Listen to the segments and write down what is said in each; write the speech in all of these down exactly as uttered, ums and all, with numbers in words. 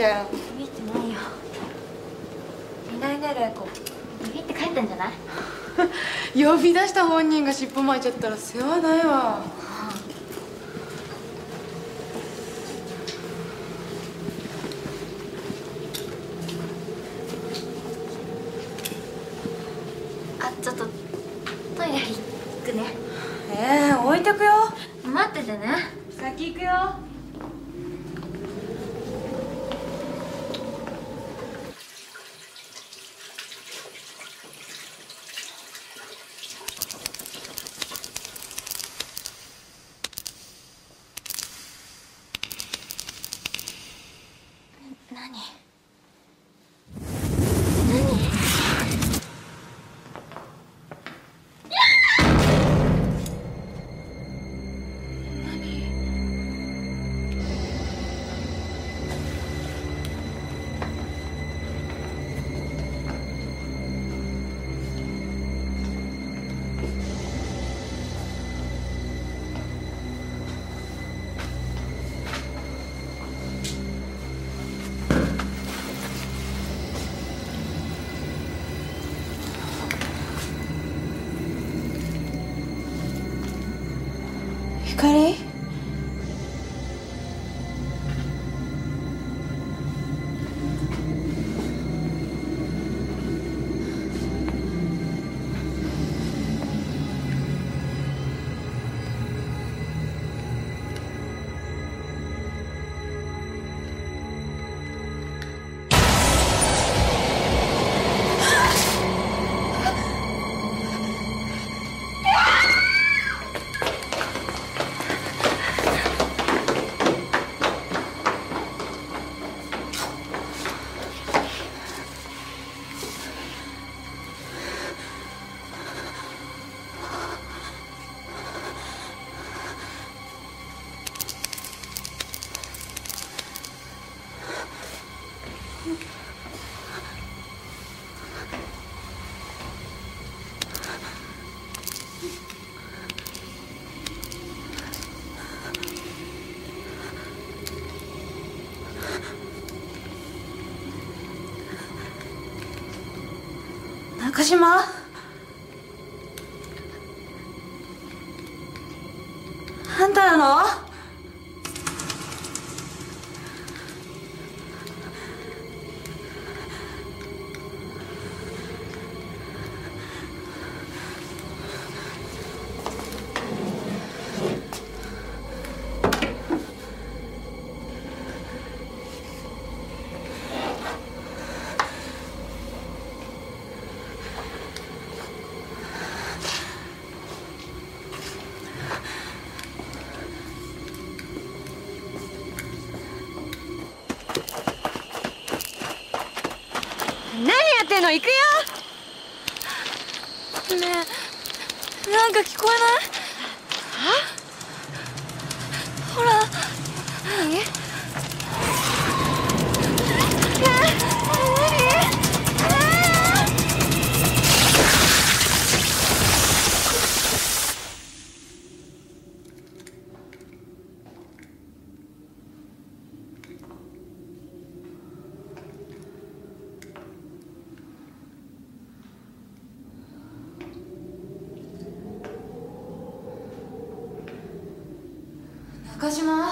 だよ。ビビってないよ。いないね、玲子。ビビって帰ったんじゃない？呼び出した本人が尻尾巻いちゃったら世話ないわ。あ、ちょっとトイレ行くね。えー、置いてくよ。待っててね。先行くよ。Akashima？ あんたなの？行くよ。ねえ、なんか聞こえない？あ？ほら。何？ねKashima？Akashima？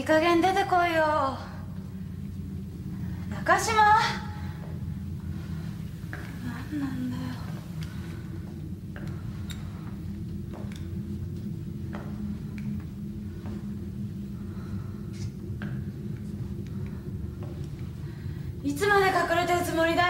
いい加減出てこいよ。Akashima。何なんだよ。いつまで隠れてるつもりだよ。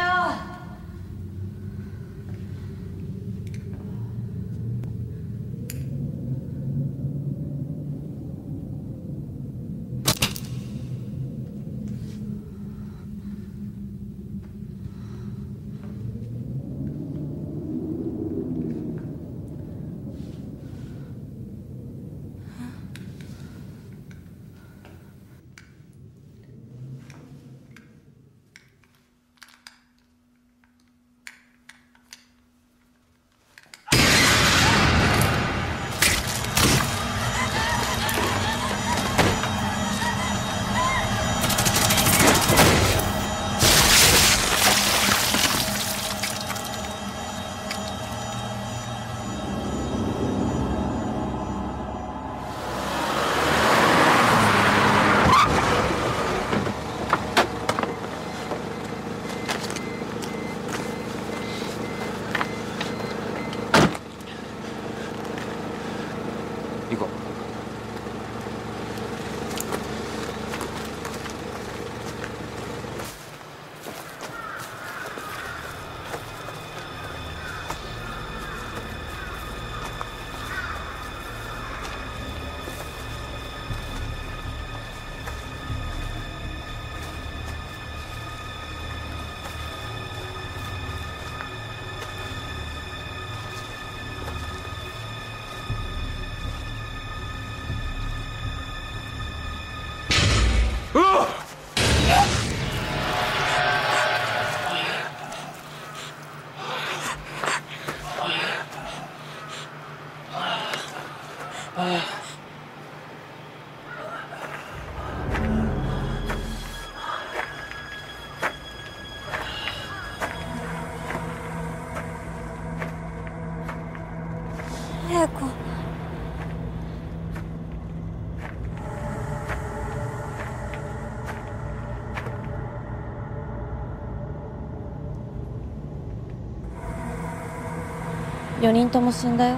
よにんとも死んだよ。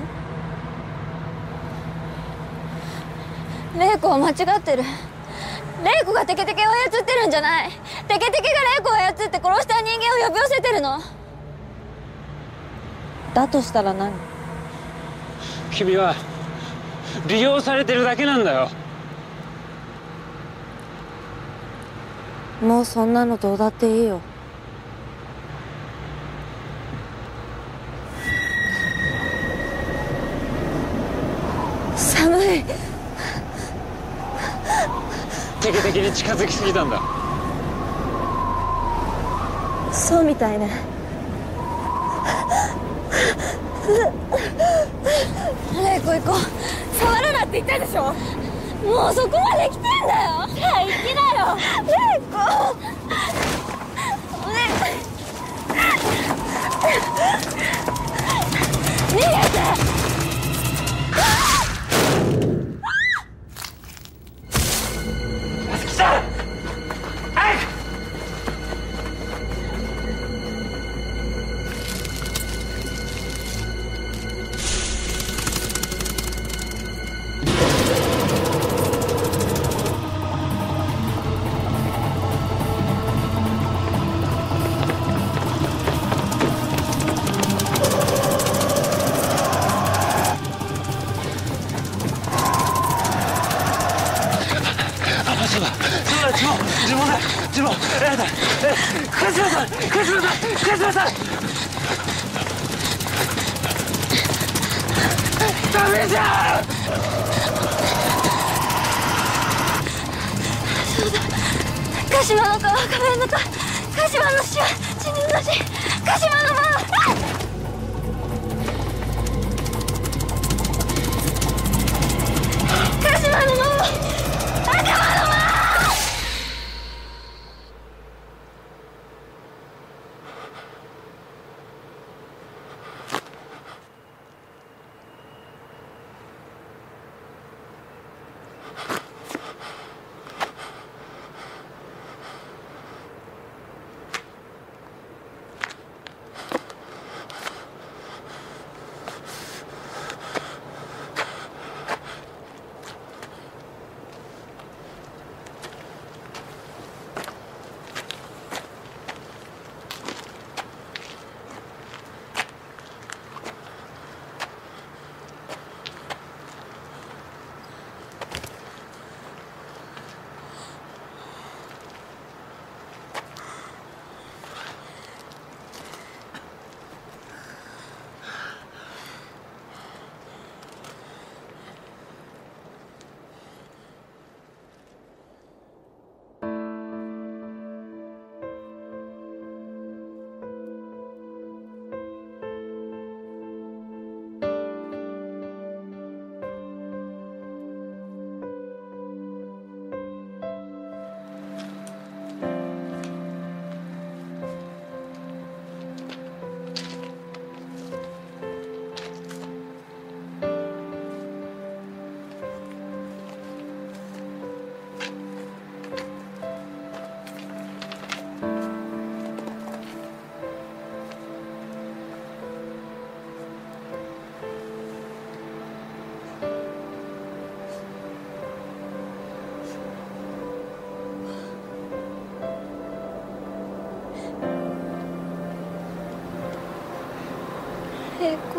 玲子は間違ってる。玲子がテケテケを操ってるんじゃない。テケテケが玲子を操って殺した人間を呼び寄せてるのだとしたら何。君は利用されてるだけなんだよ。もうそんなのどうだっていいよ。テケテケに近づきすぎたんだ。そうみたいね。レイコ行こう。触るなって言ったでしょ。もうそこまで来てんだよ。さあ行きなよレイコ。お願い逃げて。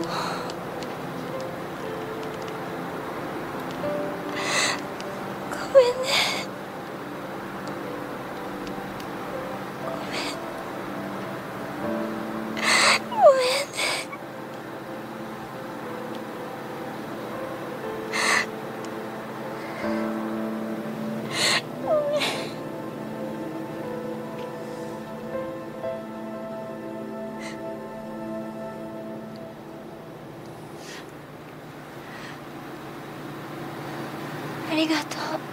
하고ごめんねごめんごめんねありがとう。